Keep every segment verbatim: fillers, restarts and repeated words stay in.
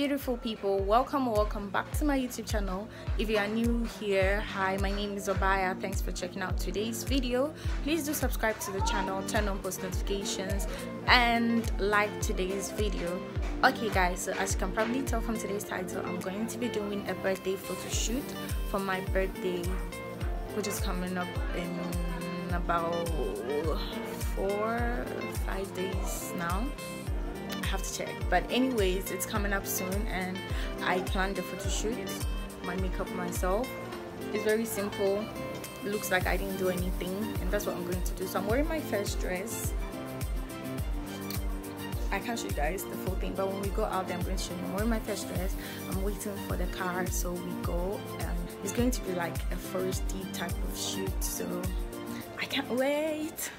Beautiful people, welcome or welcome back to my YouTube channel. If you are new here, hi, my name is Obaayaa. Thanks for checking out today's video. Please do subscribe to the channel, turn on post notifications and like today's video. Okay guys, so as you can probably tell from today's title, I'm going to be doing a birthday photo shoot for my birthday, which is coming up in about four five days now. Have to check, but anyways, it's coming up soon and I planned the photo shoot, my makeup myself. It's very simple, it looks like I didn't do anything, and that's what I'm going to do. So I'm wearing my first dress. I can't show you guys the full thing, but when we go out there I'm going to show you. I'm wearing my first dress. I'm waiting for the car, so we go. Um, it's going to be like a foresty type of shoot, so I can't wait.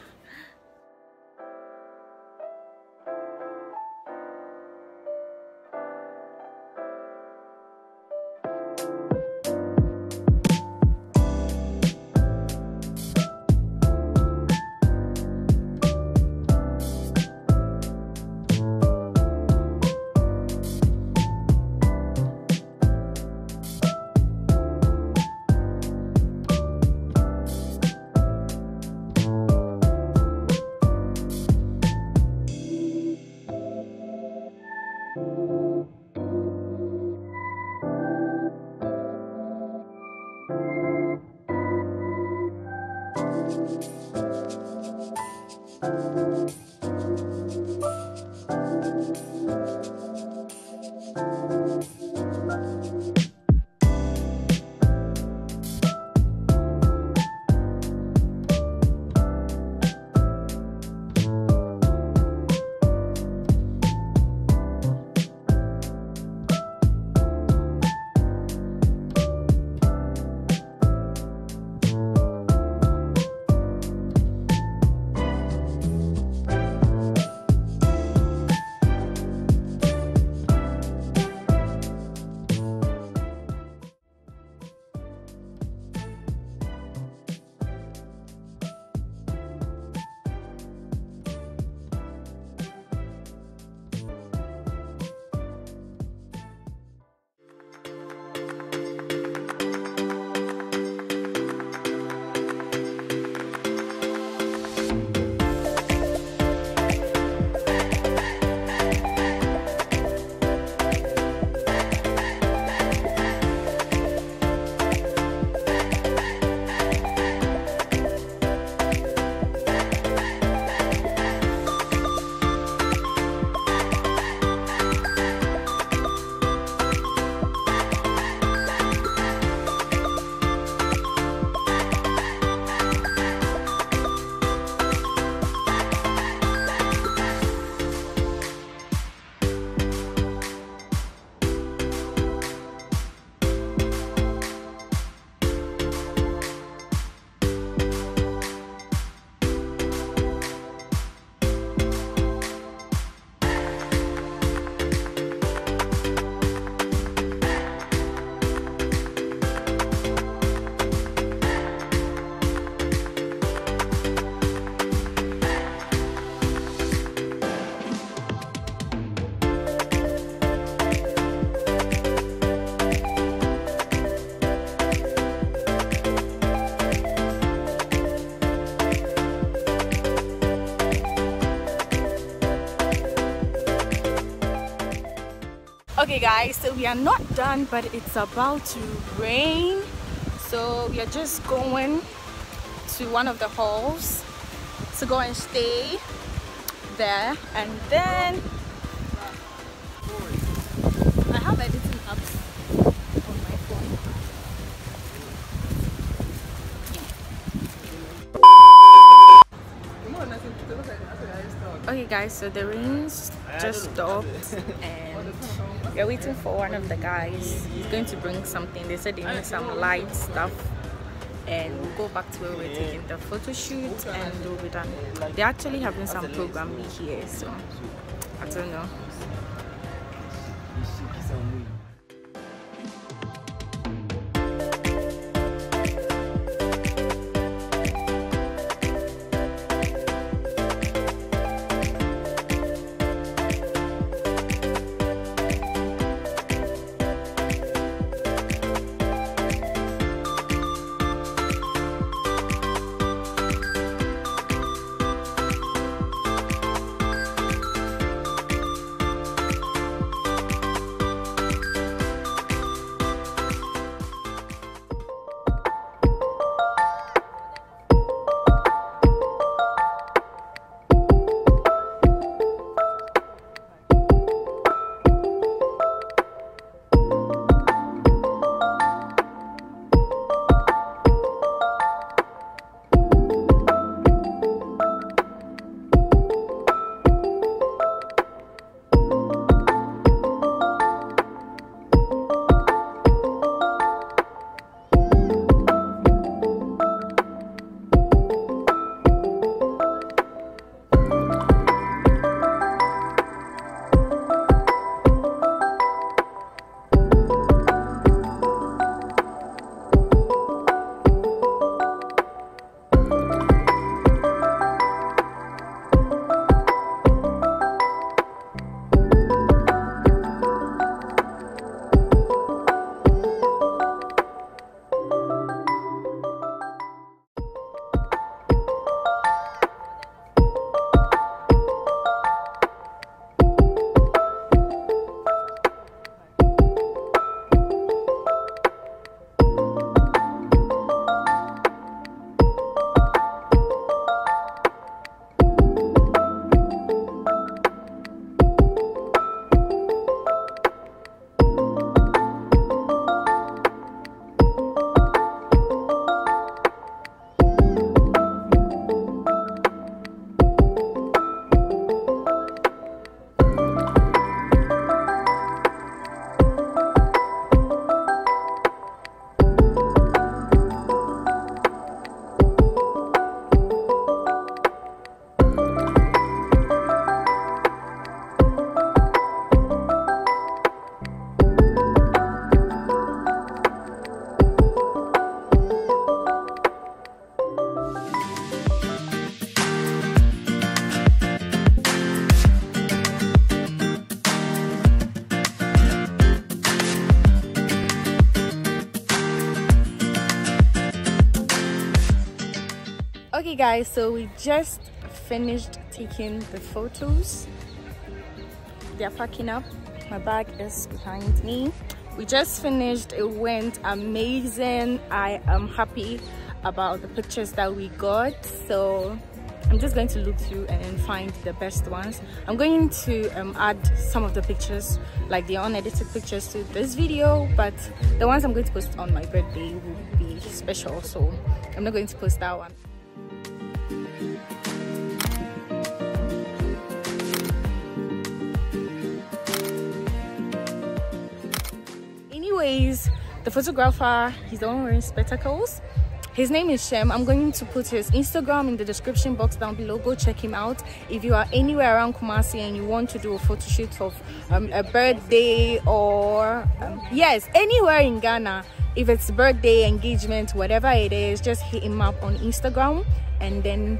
Okay guys, so we are not done, but it's about to rain, so we are just going to one of the halls to go and stay there, and then I have editing apps on my phone. Okay guys, so the rain just stopped and we're waiting for one of the guys. He's going to bring something. They said they need some light stuff, and we'll go back to where we're taking the photo shoot and we'll be done. They're actually having some programming here, so I don't know. Hey guys, so we just finished taking the photos. They are packing up. My bag is behind me. We just finished. It went amazing. I am happy about the pictures that we got. So I'm just going to look through and find the best ones. I'm going to um, add some of the pictures, like the unedited pictures, to this video, but the ones I'm going to post on my birthday will be special, so I'm not going to post that one. Anyways, the photographer, he's the one wearing spectacles. His name is Shem. I'm going to put his Instagram in the description box down below. Go check him out. If you are anywhere around Kumasi and you want to do a photo shoot of um, a birthday or, um, yes, anywhere in Ghana, if it's birthday, engagement, whatever it is, just hit him up on Instagram, and then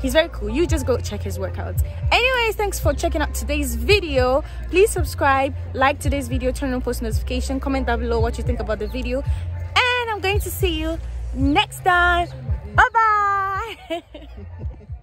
he's very cool. You just go check his workouts. Anyways, thanks for checking out today's video. Please subscribe, like today's video, turn on post notification, comment down below what you think about the video, and I'm going to see you next time. Bye bye.